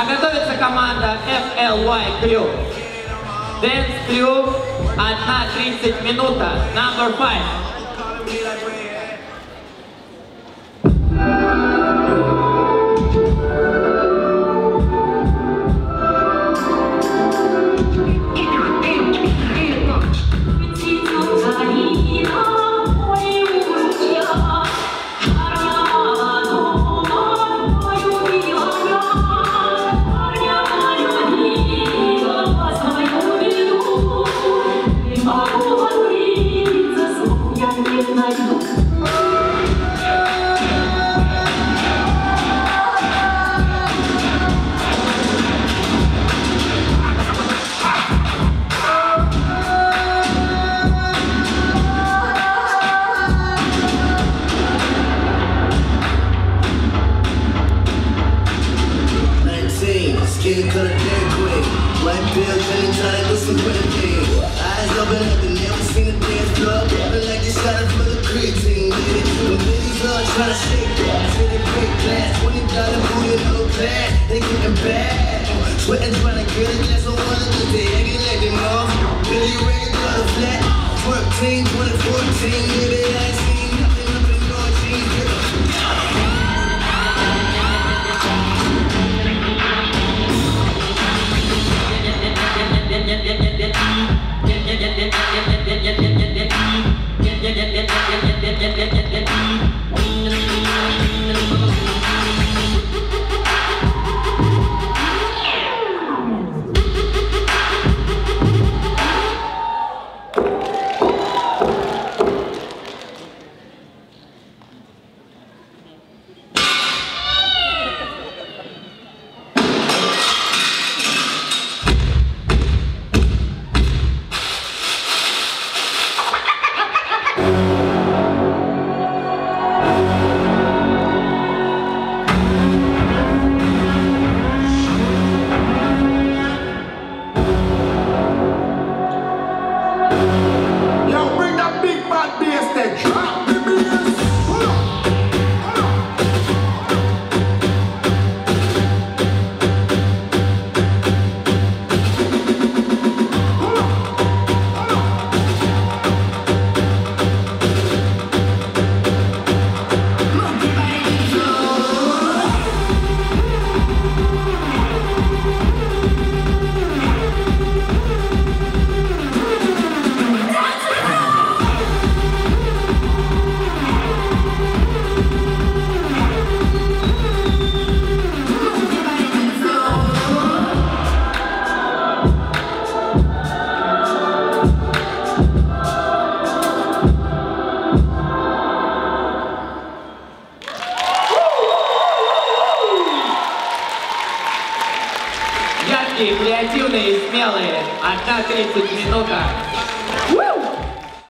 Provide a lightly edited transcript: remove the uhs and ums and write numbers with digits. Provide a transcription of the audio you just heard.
А готовится команда FLY Crew. Dance Crew «ODNA30ЦAT'MINUTA» No. 5. Skin to the dead quick. Black pills, really trying to do some quick. Eyes open up and never seen a dance club. Rapping like they shot it for the creatine. The ladies love trying to shake that. Till they break glass, $20 booty in no class. They getting bad, sweating trying to get a glass of water, 'cause they acting like they know. Billy Ray got a flat. 14, 2014, baby, I ain't seen nothing up in North Jeans. Яркие, креативные и смелые. «ODNA30ЦAT'MINUTA».